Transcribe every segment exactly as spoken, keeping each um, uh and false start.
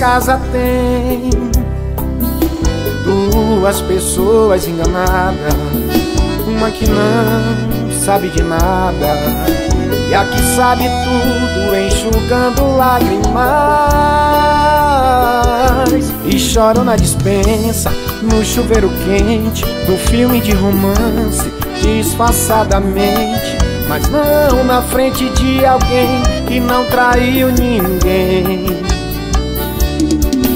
casa tem duas pessoas enganadas, uma que não sabe de nada e a que sabe tudo, enxugando lágrimas. E choram na despensa, no chuveiro quente, no filme de romance, disfarçadamente, mas não na frente de alguém que não traiu ninguém.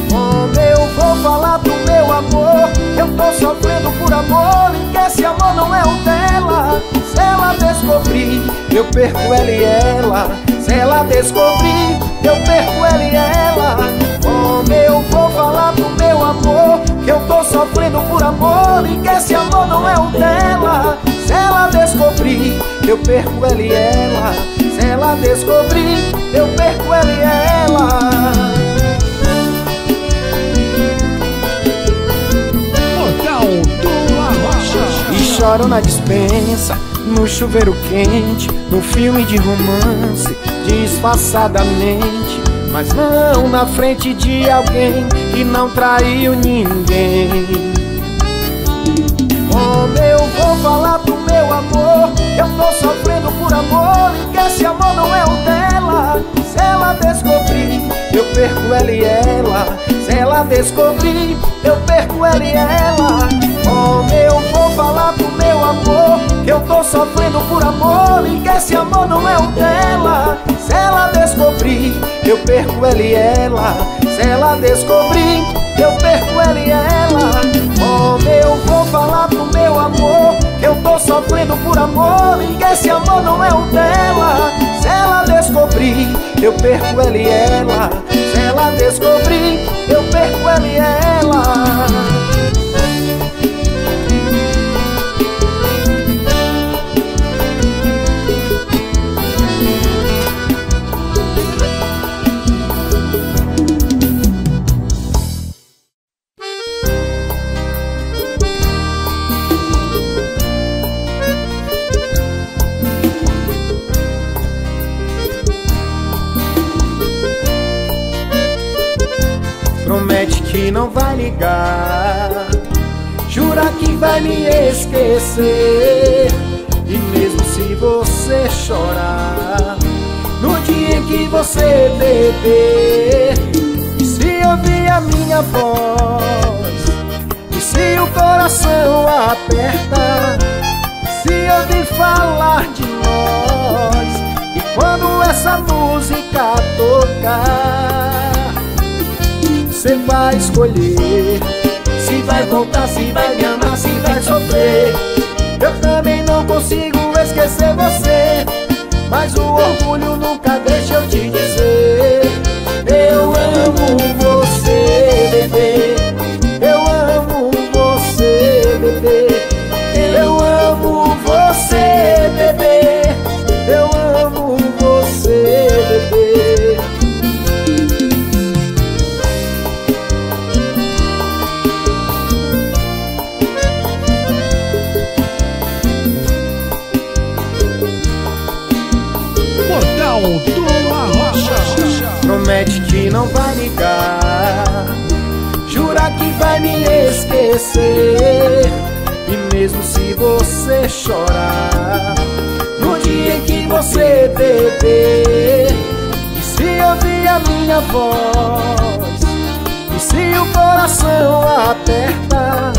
Quando eu vou falar do meu amor, eu tô sofrendo por amor, e que esse amor não é o dela. Se ela descobrir, eu perco ela e ela. Se ela descobrir, eu perco ela e ela. Quando eu vou falar do meu amor, eu tô sofrendo por amor, e que esse amor não é o dela. Se ela descobrir, eu perco ela e ela. Se ela descobrir, eu perco ela e ela. Portal do Arrocha. E choram na despensa, no chuveiro quente, no filme de romance, disfarçadamente, mas não na frente de alguém que não traiu ninguém. Quando eu vou falar do meu amor, eu tô sofrendo por amor, e que esse amor não é o dela. Se ela descobrir, eu perco ela e ela. Se ela descobrir, eu perco ela e ela. Quando eu vou falar do meu amor, eu tô sofrendo por amor, e que esse amor não é o dela. Se ela descobrir, eu perco ela e ela. Se ela descobrir, eu perco ela e ela. Quando eu vou falar do meu amor, eu tô sofrendo por amor, e que esse amor não é o dela. Se ela descobrir, eu perco ela e ela. Se ela descobrir, eu perco ela e ela. Que não vai ligar, jura que vai me esquecer. E mesmo se você chorar, no dia em que você beber, e se ouvir a minha voz, e se o coração apertar, e se ouvir falar de nós, e quando essa música tocar, você vai escolher se vai voltar, se vai me amar, se vai sofrer. Eu também não consigo esquecer você, mas o orgulho nunca deixa eu te dizer: eu amo você, bebê. Eu amo você, bebê. Eu amo você, bebê. Eu amo você, bebê. Promete que não vai ligar, jura que vai me esquecer. E mesmo se você chorar, no dia em que você beber, e se ouvir a minha voz, e se o coração apertar,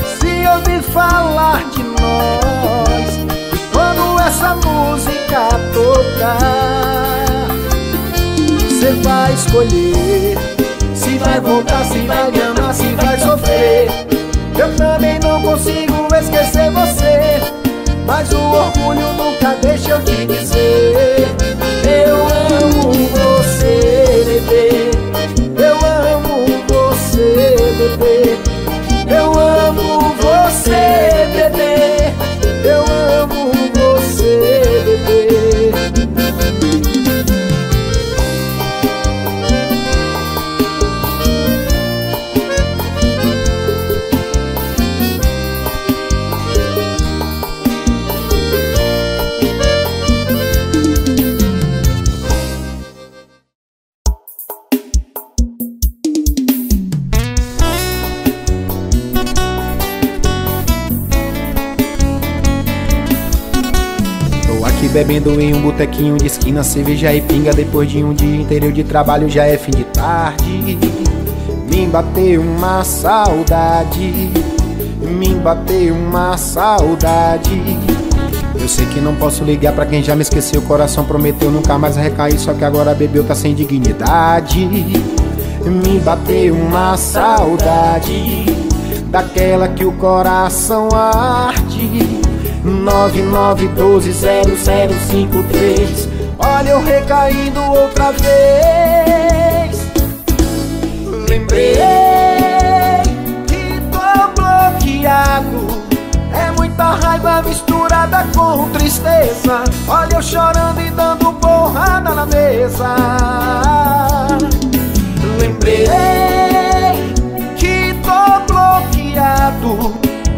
e se ouvir falar de nós, e quando essa música tocar, você vai escolher se vai voltar, se vai me amar, se vai sofrer. Eu também não consigo esquecer você, mas o orgulho nunca deixa eu te dizer: eu amo você, bebê. Eu amo você, bebê. Eu amo você, bebê. Eu amo você, bebê. bebendo em um botequinho de esquina, cerveja e pinga. Depois de um dia inteiro de trabalho, já é fim de tarde. Me bateu uma saudade, me bateu uma saudade. Eu sei que não posso ligar pra quem já me esqueceu. O coração prometeu nunca mais recair, só que agora bebeu, tá sem dignidade. Me bateu uma saudade, daquela que o coração arde. Nove nove um dois zero zero cinco três. Olha eu recaindo outra vez. Lembrei que tô bloqueado, é muita raiva misturada com tristeza. Olha eu chorando e dando porrada na mesa. Lembrei que tô bloqueado,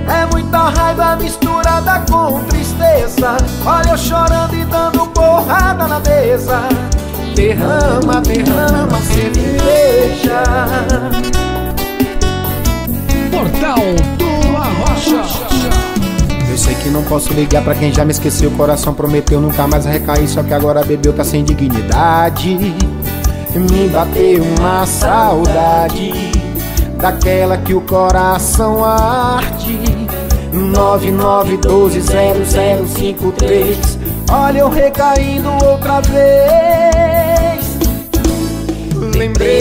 é muita raiva misturada com tristeza. Olha eu chorando e dando porrada na mesa. Derrama, derrama cerveja. Portal do Arrocha. Eu sei que não posso ligar pra quem já me esqueceu. O coração prometeu nunca mais recair, só que agora bebeu, tá sem dignidade. Me bateu uma saudade, daquela que o coração arde. Nove nove um dois zero zero cinco três. Olha eu recaindo outra vez. Lembrei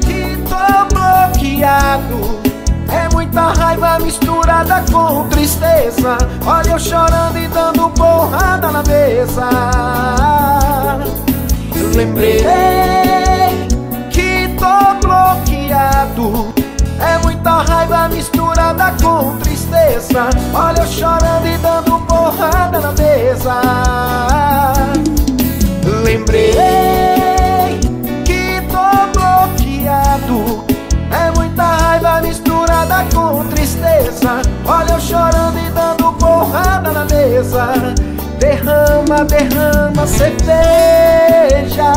que tô bloqueado, é muita raiva misturada com tristeza. Olha eu chorando e dando porrada na mesa. Lembrei que tô bloqueado, é muita raiva misturada com tristeza. Olha eu chorando e dando porrada na mesa. Lembrei que tô bloqueado, é muita raiva misturada com tristeza. Olha eu chorando e dando porrada na mesa. Derrama, derrama cerveja.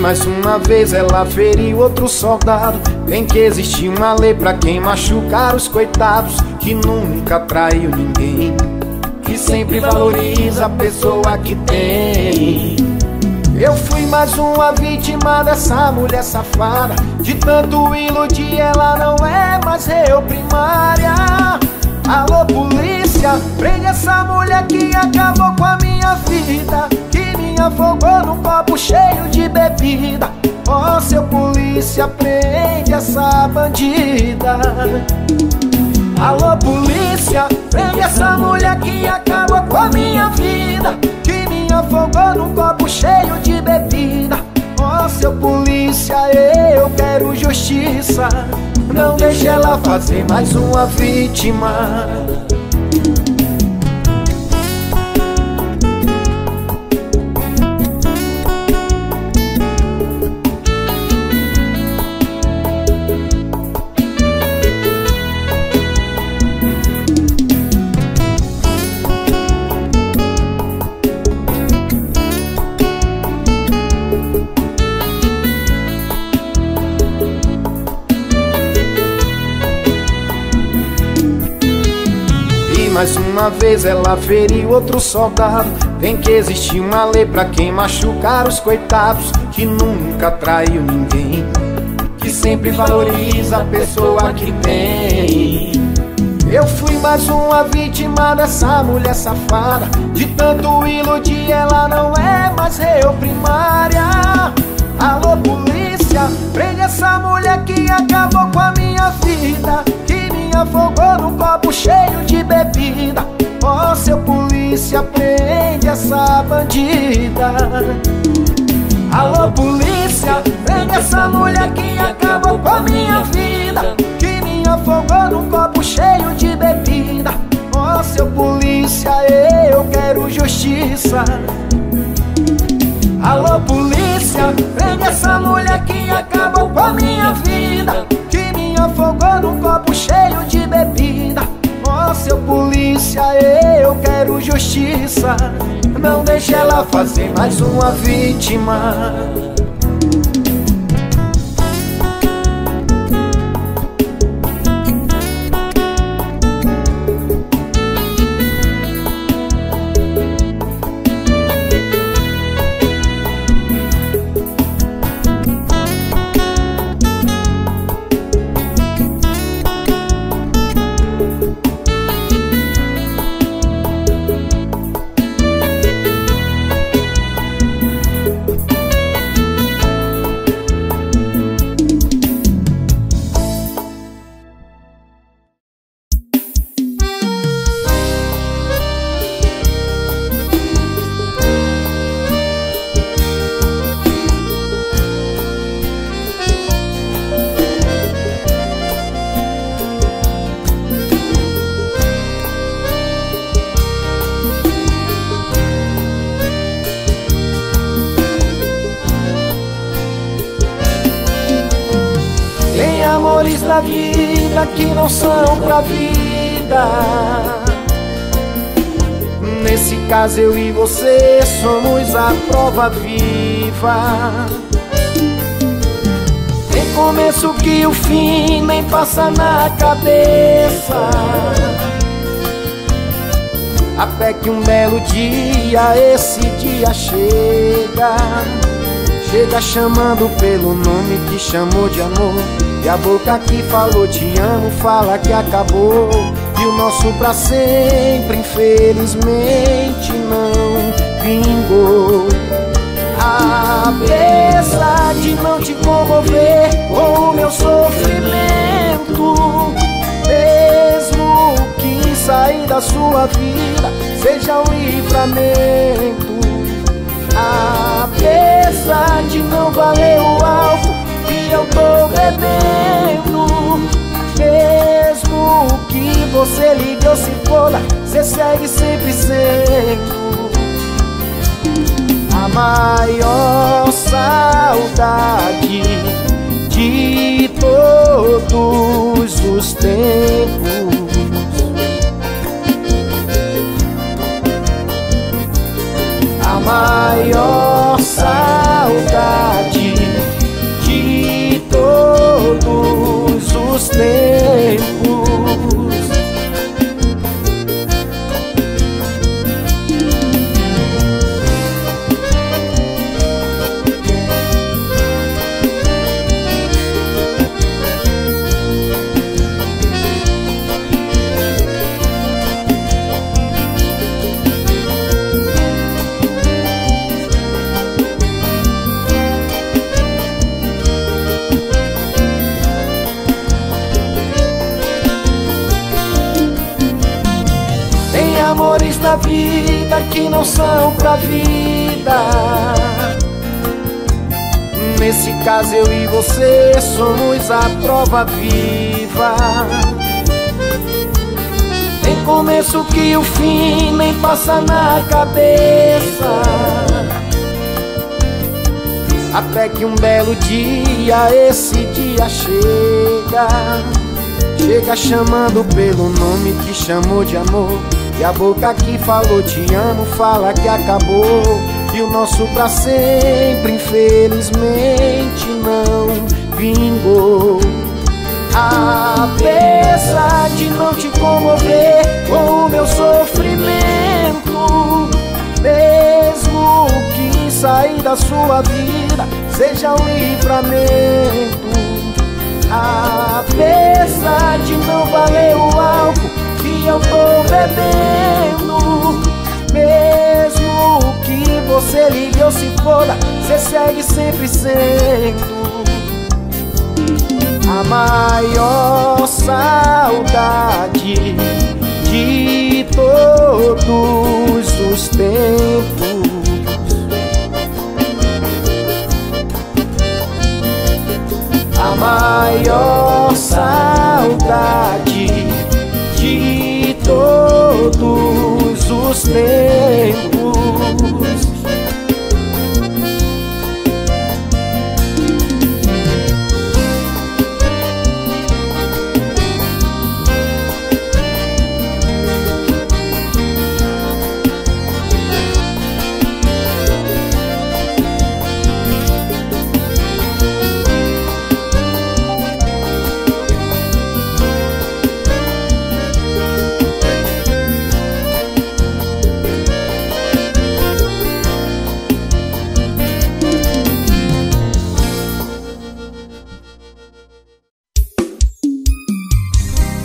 Mais uma vez ela feriu outro soldado. Tem que existir uma lei pra quem machucar os coitados, que nunca traiu ninguém, que sempre valoriza a pessoa que tem. Eu fui mais uma vítima dessa mulher safada, de tanto iludir ela não é mais eu primária. Alô polícia, prende essa mulher que acabou com a minha vida, que me afogou num copo cheio de bebida. Ó, seu polícia, prende essa bandida. Alô polícia, prende essa mulher que acabou com a minha vida, que me afogou num copo cheio de bebida. Ó, seu polícia, eu quero justiça. Não deixe ela fazer mais uma vítima. Mais uma vez ela feriu outro soldado. Tem que existir uma lei pra quem machucar os coitados, que nunca traiu ninguém, que sempre valoriza a pessoa que tem. Eu fui mais uma vítima dessa mulher safada, de tanto iludir ela não é mais eu primária. Alô polícia, prende essa mulher que acabou com a minha vida, que me afogou num copo cheio de bebida. Ó, seu polícia, prende essa bandida. Alô polícia, prende essa mulher que acabou com a minha vida, que me afogou copo cheio de bebida. Ó, seu polícia, eu quero justiça. Alô, polícia, prende essa mulher que acabou com a minha vida, que me afogou num copo cheio de bebida. Ó, seu polícia, eu quero justiça. Não deixe ela fazer mais uma vítima. Da vida que não são pra vida. Nesse caso eu e você somos a prova viva. Tem começo que o fim nem passa na cabeça, até que um belo dia esse dia chega. Chega chamando pelo nome que chamou de amor, e a boca que falou te amo fala que acabou. E o nosso pra sempre infelizmente não vingou. Apesar de não te comover com o meu sofrimento, mesmo que sair da sua vida seja um livramento. Apesar de não valer o alvo, eu tô bebendo, mesmo que você ligue ou se foda, você segue sempre sendo a maior saudade de todos os tempos. A maior saudade de todos os tempos. Amores da vida que não são pra vida. Nesse caso eu e você somos a prova viva. Tem começo que o fim nem passa na cabeça, até que um belo dia esse dia chega. Chega chamando pelo nome que chamou de amor, e a boca que falou te amo fala que acabou. E o nosso pra sempre infelizmente não vingou. Apesar de não te comover com o meu sofrimento, mesmo que sair da sua vida seja um livramento. Apesar de não valer o álcool que eu tô bebendo, mesmo que você ligue ou se foda, você segue sempre sendo a maior saudade de todos os tempos. A maior saudade tempos.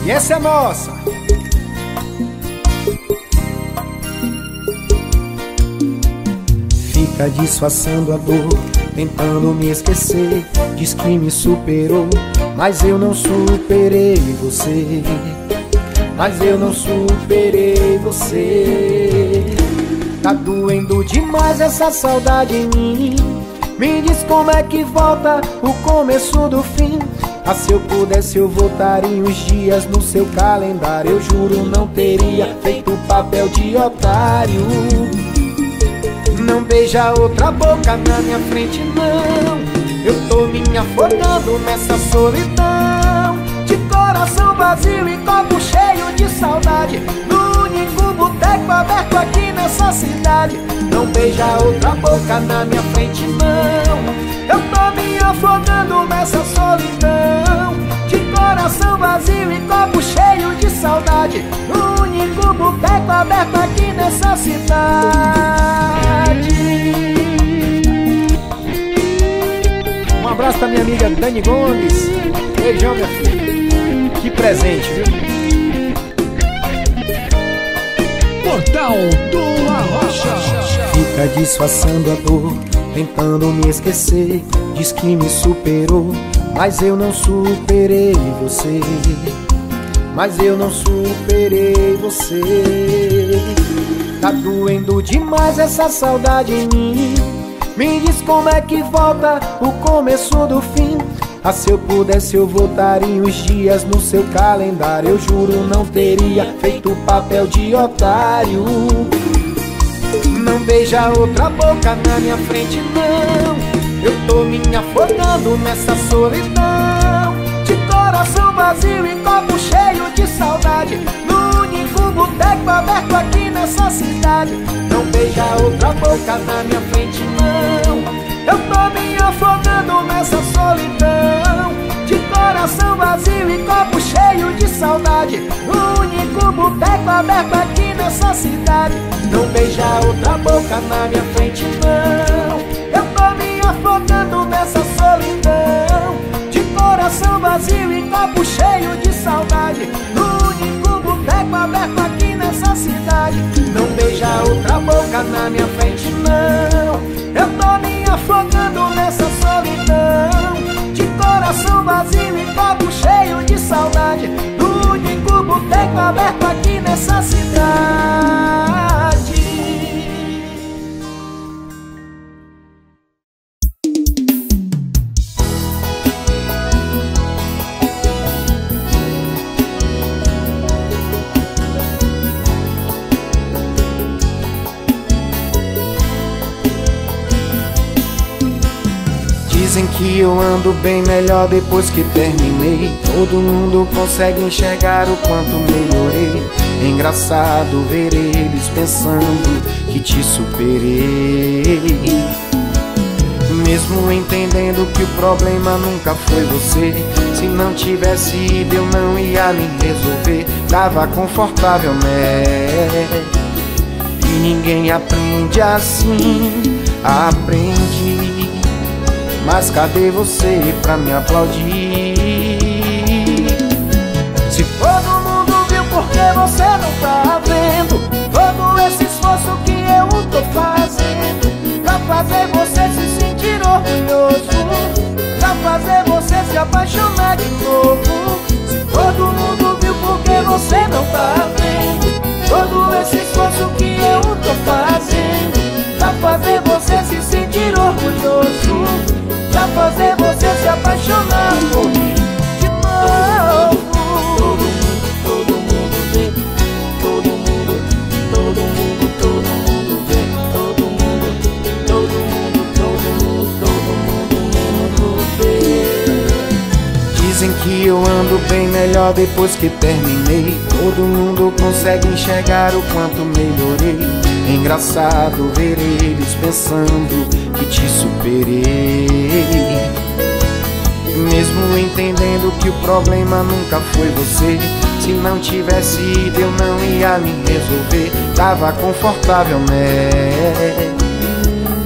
Essa é nossa. Fica disfarçando a dor, tentando me esquecer. Diz que me superou, mas eu não superei você. Mas eu não superei você. Tá doendo demais essa saudade em mim. Me diz como é que volta o começo do fim. Ah, se eu pudesse eu voltaria os dias no seu calendário. Eu juro não teria feito papel de otário. Não beija outra boca na minha frente não. Eu tô me afogando nessa solidão. De coração vazio e copo cheio de saudade, no único boteco aberto aqui nessa cidade. Não beija outra boca na minha frente não. Eu tô me afogando nessa solidão. De coração vazio e copo cheio de saudade, o único boteco aberto aqui nessa cidade. Um abraço pra minha amiga Dani Gomes. Beijão, minha filha. Que presente, viu? Portal do Arrocha. Fica disfarçando a dor, tentando me esquecer. Diz que me superou, mas eu não superei você. Mas eu não superei você. Tá doendo demais essa saudade em mim. Me diz como é que volta o começo do fim. Ah, se eu pudesse eu voltaria os dias no seu calendário. Eu juro não teria feito papel de otário. Não beija outra boca na minha frente não. Eu tô me afogando nessa solidão. De coração vazio e copo cheio de saudade, no único boteco aberto aqui nessa cidade. Não beija outra boca na minha frente não. Eu tô me afogando nessa solidão. De coração vazio e copo cheio de saudade, o único boteco aberto aqui nessa cidade. Não beija outra boca na minha frente não. Eu tô me afogando nessa solidão. De coração vazio e copo cheio de saudade, o único boteco aberto aqui nessa cidade. Não beija outra boca na minha frente não. Eu tô me afogando nessa solidão. De coração vazio e copo cheio de saudade, o único boteco aberto aqui nessa cidade. Dizem que eu ando bem melhor depois que terminei. Todo mundo consegue enxergar o quanto melhorei. Engraçado ver eles pensando que te superei. Mesmo entendendo que o problema nunca foi você. Se não tivesse ido eu não ia me resolver. Tava confortável, né? E ninguém aprende assim, aprendi. Mas cadê você pra me aplaudir? Se todo mundo viu, por que você não tá vendo? Todo esse esforço que eu tô fazendo pra fazer você se sentir orgulhoso, pra fazer você se apaixonar de novo. Se todo mundo viu, por que você não tá vendo? Todo esse esforço que eu tô fazendo pra fazer você se sentir orgulhoso, pra fazer você se apaixonar por mim de novo. Todo mundo, todo mundo, todo mundo, todo mundo, todo mundo, todo mundo. eu ando bem melhor depois que terminei. Todo mundo consegue enxergar o quanto melhorei. É engraçado ver eles pensando que te superei. Mesmo entendendo que o problema nunca foi você. Se não tivesse ido eu não ia me resolver. Tava confortável, né?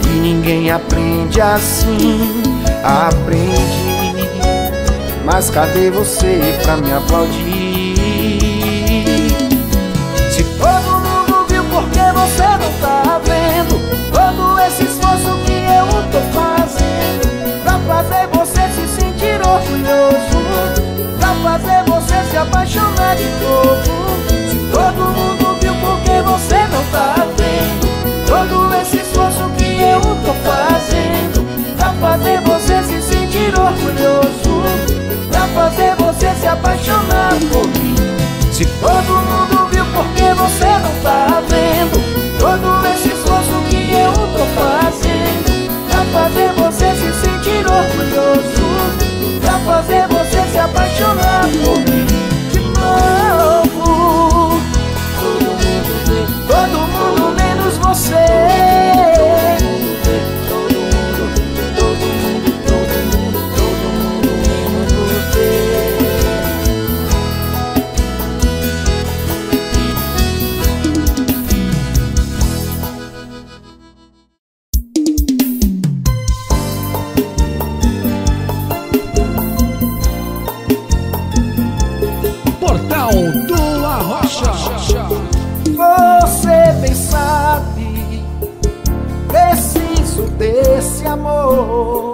E ninguém aprende assim, aprende. Mas cadê você pra me aplaudir? Se todo mundo viu, por que você não tá vendo? Todo esse esforço que eu tô fazendo pra fazer você se sentir orgulhoso, pra fazer você se apaixonar de novo. Se todo mundo viu, por que você não tá vendo? Todo esse esforço que eu tô fazendo pra fazer você se sentir orgulhoso, pra fazer você se apaixonar por mim. Se todo mundo viu, por que você não tá vendo? Todo esse esforço que eu tô fazendo pra fazer você se sentir orgulhoso, pra fazer você se apaixonar por mim. De novo, todo mundo menos você. Você bem sabe, preciso desse amor.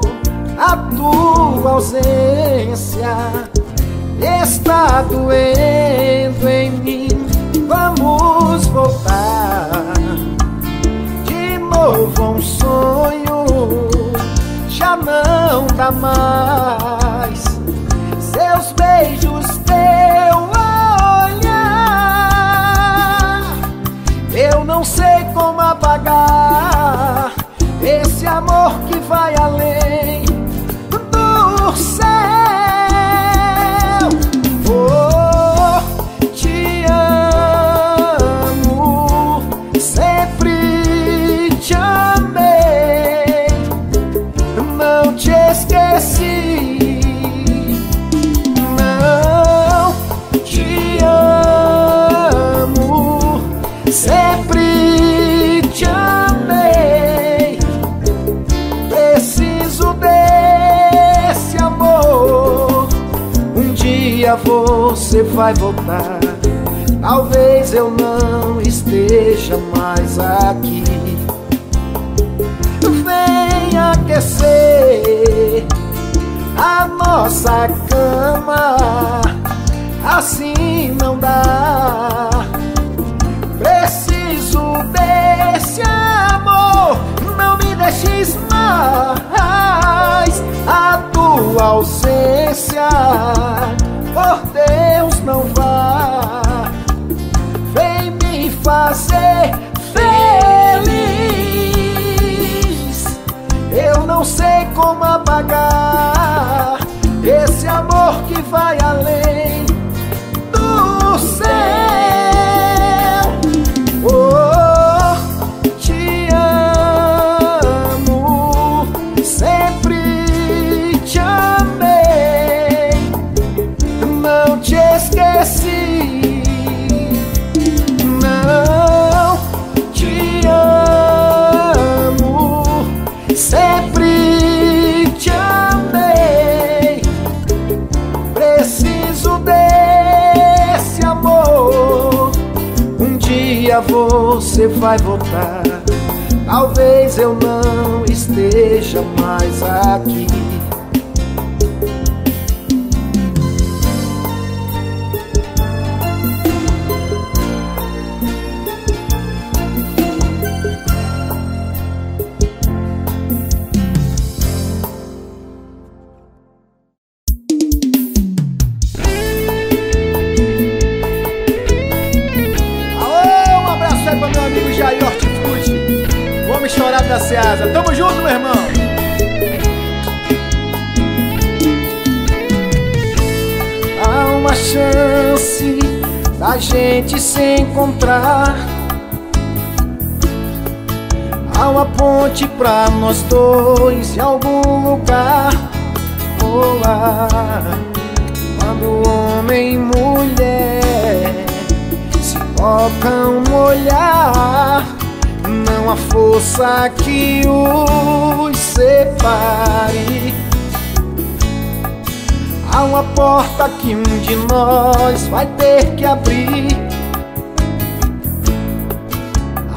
A tua ausência está doendo em mim. Vamos voltar de novo a um sonho. Já não dá mais seus beijos, teu amor. Eu não sei como apagar esse amor que vai além do céu. Oh, te amo, sempre te amei, não te esqueci. Sempre te amei, preciso desse amor. Um dia você vai voltar, talvez eu não esteja mais aqui. Vem aquecer a nossa cama, assim não dá. Preciso desse amor, não me deixes mais. A tua ausência, por Deus, não vá. Vem me fazer feliz. Eu não sei como apagar esse amor que vai além do céu. Não te amo, sempre te amei, preciso desse amor. Um dia você vai voltar, talvez eu não esteja mais aqui. Tamo junto, meu irmão. a gente se encontrar. Há uma ponte pra nós dois em algum lugar. Olá, quando homem e mulher se tocam no olhar, não há força que os separe. Há uma porta que um de nós vai ter que abrir.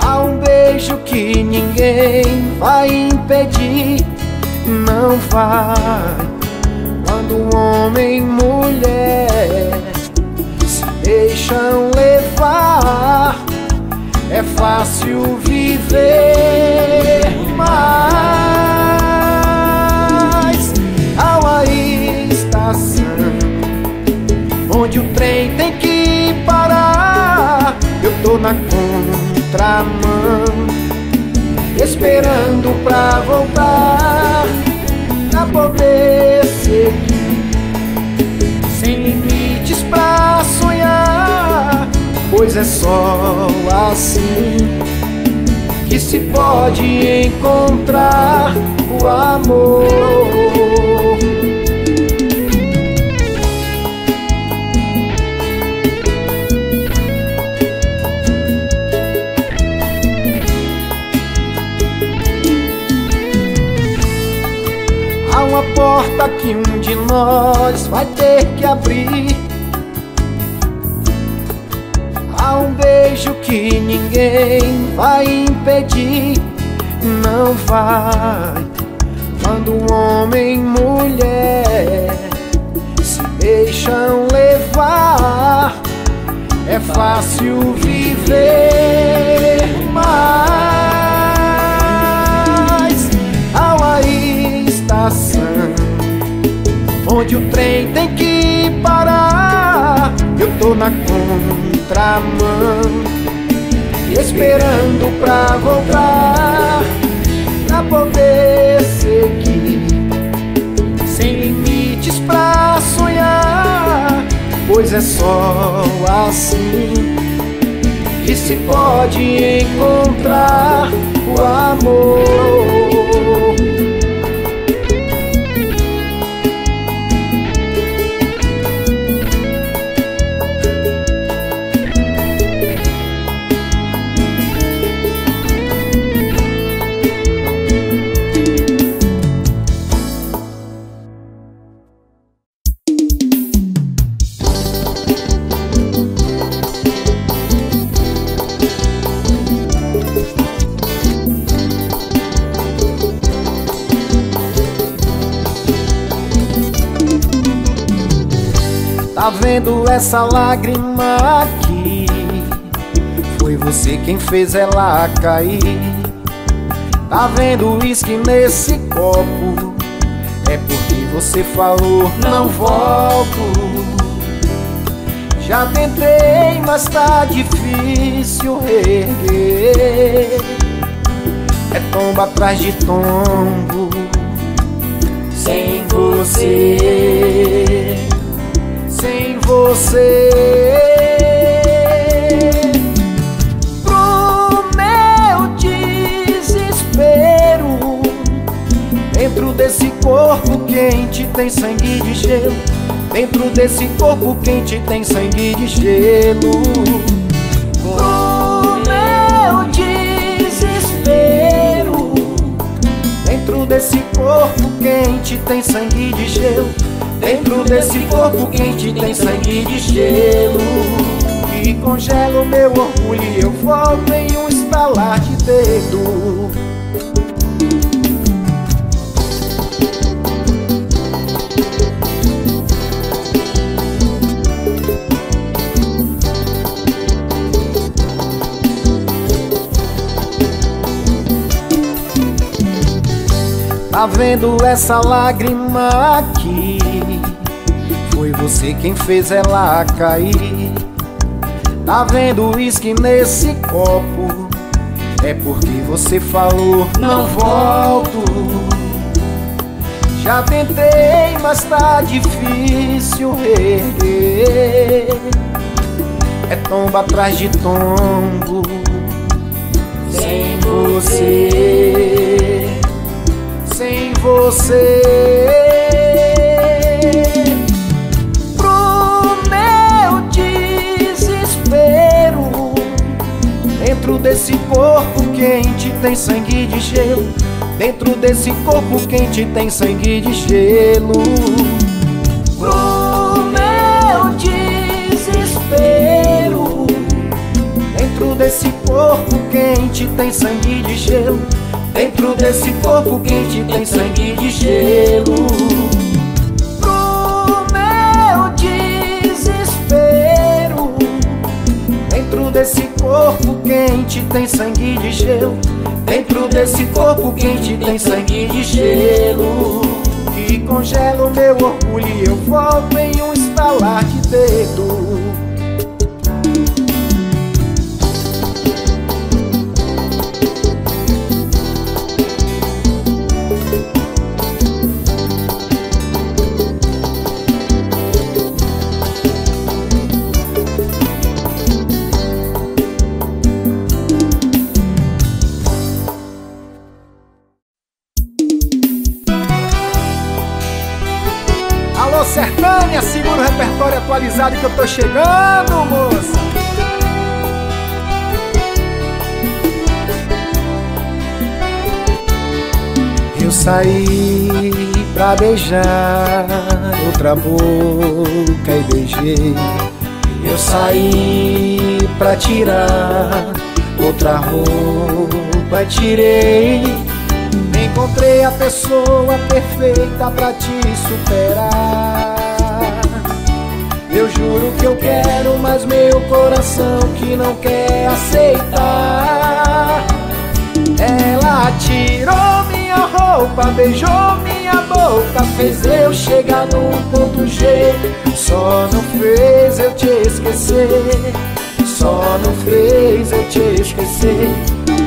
Há um beijo que ninguém vai impedir. Não vai. Quando homem e mulher se deixam levar, é fácil viver mais. Há uma estação onde o trem tem que parar. Eu tô na contramão, esperando pra voltar, pra poder seguir, sem limites pra sonhar. Pois é só assim que se pode encontrar o amor. Há uma porta que um de nós vai ter que abrir. Há um beijo que ninguém vai impedir. Não vai. Quando homem e mulher se deixam levar, é fácil viver mais. Há uma estação onde o trem tem que parar. Eu tô na conta contramão, esperando pra voltar, pra poder seguir, sem limites pra sonhar. Pois é só assim que se pode encontrar o amor. Tá vendo essa lágrima aqui? Foi você quem fez ela cair. Tá vendo isso que nesse copo? É porque você falou, não volto. Já tentei, mas tá difícil reerguer. É tomba atrás de tombo. Sem você, sem você, pro meu desespero, dentro desse corpo quente tem sangue de gelo. Dentro desse corpo quente tem sangue de gelo. Pro meu desespero, dentro desse corpo quente tem sangue de gelo. Dentro desse corpo quente tem sangue de gelo, que congela o meu orgulho e eu volto em um estalar de dedo. Tá vendo essa lágrima aqui? Foi você quem fez ela cair. Tá vendo isso que nesse copo? É porque você falou, não volto. Já tentei, mas tá difícil reerguer. é tombo atrás de tombo. Sem você, sem você, pro meu desespero, dentro desse corpo quente tem sangue de gelo, dentro desse corpo quente tem sangue de gelo. Pro meu desespero, dentro desse corpo quente tem sangue de gelo, dentro desse corpo quente tem sangue de gelo. Pro meu desespero, dentro desse corpo quente tem sangue de gelo, dentro desse corpo quente tem sangue de gelo, que congela o meu orgulho e eu volto em um estalar de dedo. Atualizado que eu tô chegando, moça. Eu saí pra beijar outra boca e beijei. Eu saí pra tirar outra roupa e tirei. Encontrei a pessoa perfeita pra te superar. Eu juro que eu quero, mas meu coração que não quer aceitar. Ela tirou minha roupa, beijou minha boca, fez eu chegar no ponto G. Só não fez eu te esquecer, só não fez eu te esquecer.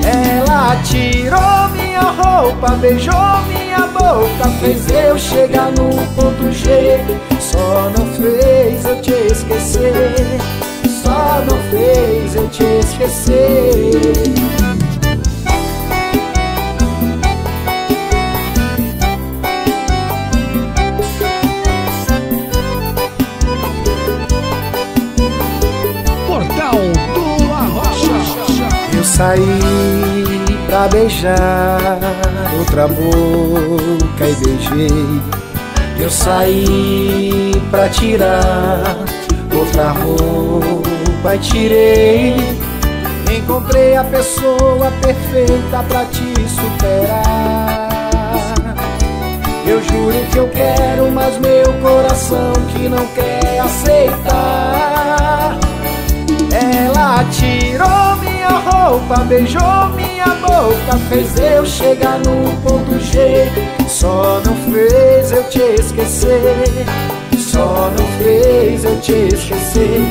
Ela tirou minha roupa, beijou minha boca, fez eu chegar no ponto G. Só não fez eu te esquecer, só não fez eu te esquecer. Portal do Arrocha. Eu saí pra beijar outra boca e beijei. Eu saí pra tirar outra roupa e tirei. Encontrei a pessoa perfeita pra te superar. Eu juro que eu quero, mas meu coração que não quer aceitar. Ela tirou minha roupa, beijou minha boca, fez eu chegar no ponto G. Só não fez eu te esquecer, só não fez eu te esquecer.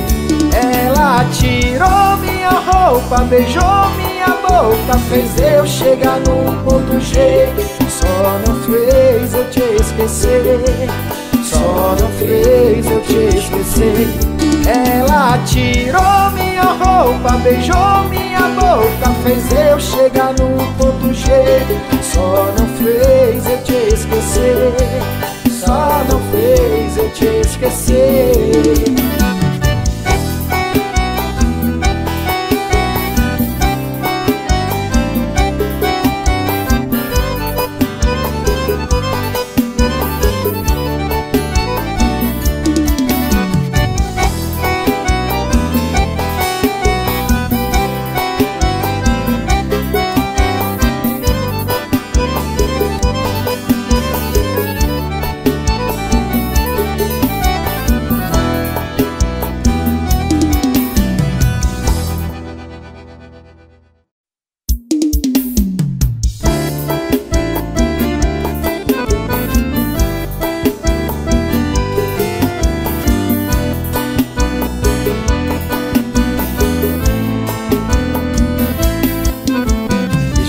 Ela tirou minha roupa, beijou minha boca, fez eu chegar no ponto G. Só não fez eu te esquecer, só não fez eu te esquecer. Ela tirou minha roupa, beijou minha boca, fez eu chegar no ponto G. Só não fez eu te esquecer, só não fez eu te esquecer.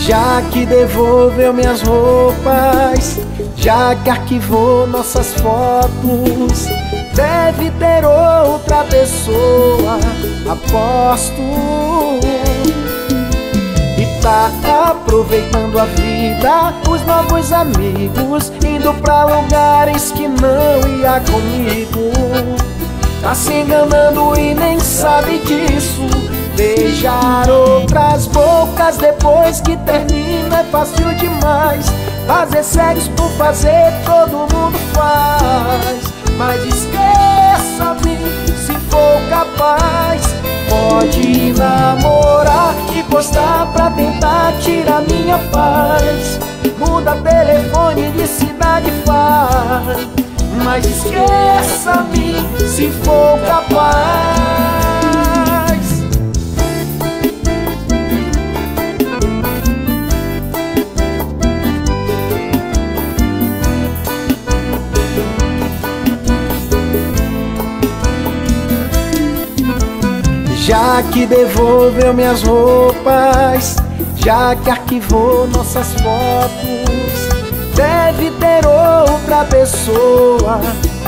Já que devolveu minhas roupas, já que arquivou nossas fotos, deve ter outra pessoa, aposto. E tá aproveitando a vida, os novos amigos, indo pra lugares que não ia comigo. Tá se enganando e nem sabe disso. Beijar outras bocas depois que termina é fácil demais. Fazer sexo por fazer, todo mundo faz. Mas esqueça-me se for capaz. Pode namorar e postar pra tentar tirar minha paz. Muda telefone de cidade, faz. Mas esqueça-me se for capaz. Já que devolveu minhas roupas, já que arquivou nossas fotos, deve ter outra pessoa,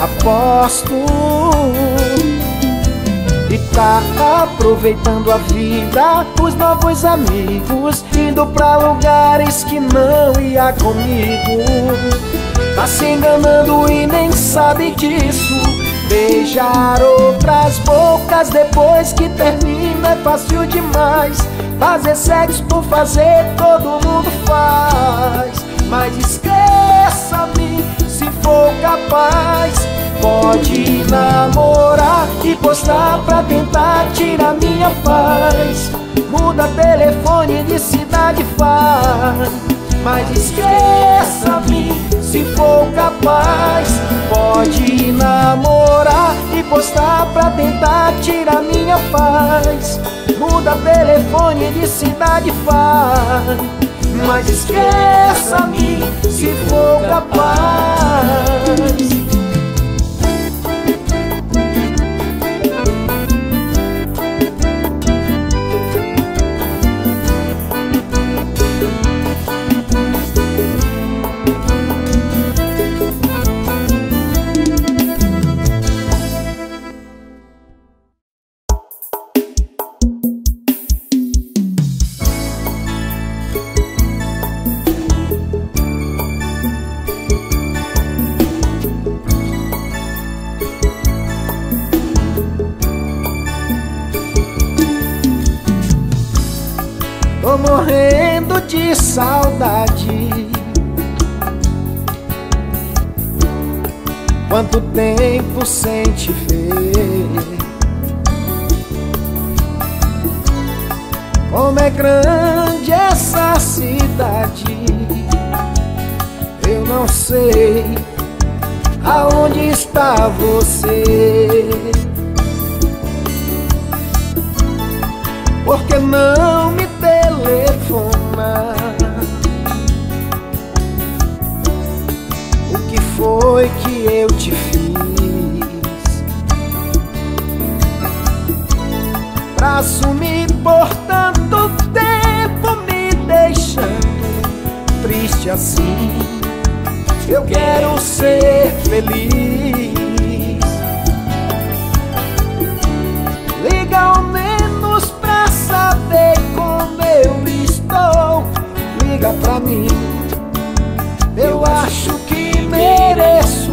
aposto. E tá aproveitando a vida, os novos amigos, indo pra lugares que não ia comigo. Tá se enganando e nem sabe disso. Beijar outras bocas depois que termina é fácil demais. Fazer sexo por fazer, todo mundo faz. Mas esqueça-me se for capaz. Pode namorar e postar pra tentar tirar minha paz. Muda telefone de cidade, faz. Mas esqueça-me se for capaz. Pode namorar e postar pra tentar tirar minha paz. Muda telefone de cidade, faz. Mas esqueça-me se for capaz. Saudade. Quanto tempo sem te ver. Como é grande essa cidade. Eu não sei aonde está você. Por que não me telefona? Foi que eu te fiz pra sumir por tanto tempo, me deixando triste assim. Eu quero ser feliz. Liga ao menos pra saber como eu estou. Liga pra mim. Eu acho que mereço,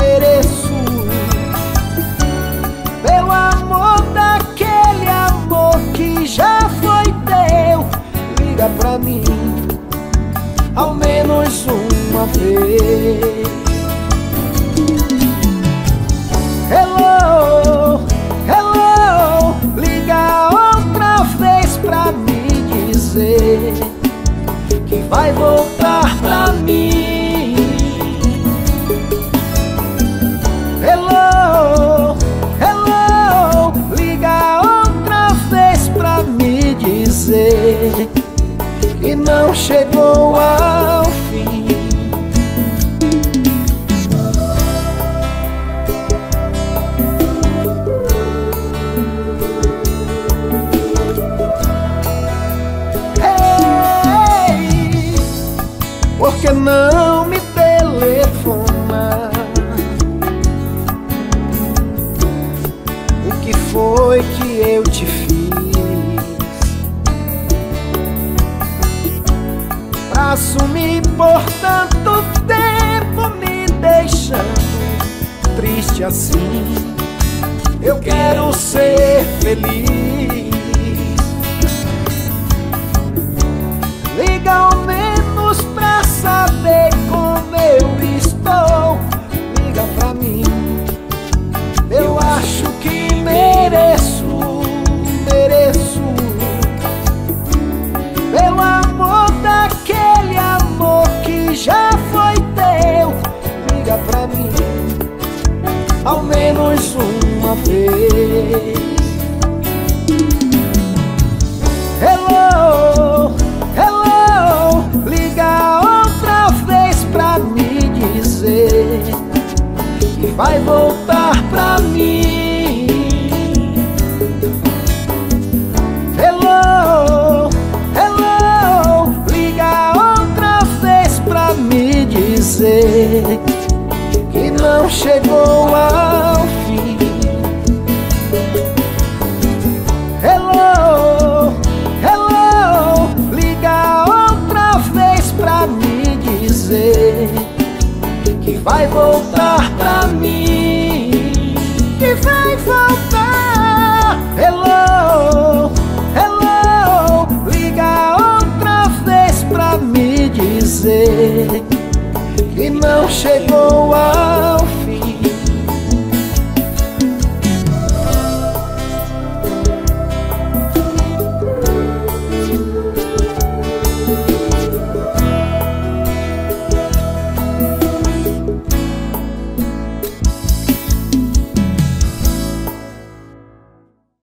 mereço. Pelo amor daquele amor que já foi teu. Liga pra mim, ao menos uma vez. Hello, hello. Liga outra vez pra me dizer que vai voltar pra mim. E não chegou ao fim. Ei, por que não me telefona? somente assim eu quero ser feliz. Liga ao menos pra saber como eu estou. Liga pra mim, eu acho que mereço, mereço. Pelo amor daquele amor que já foi teu, liga pra mim ao menos uma vez. Hello, hello, liga outra vez pra me dizer que vai voltar pra mim. Hello, hello, liga outra vez pra me dizer que não chegou ao fim. Hello, hello, liga outra vez pra me dizer que vai voltar pra mim, que vai voltar. Hello.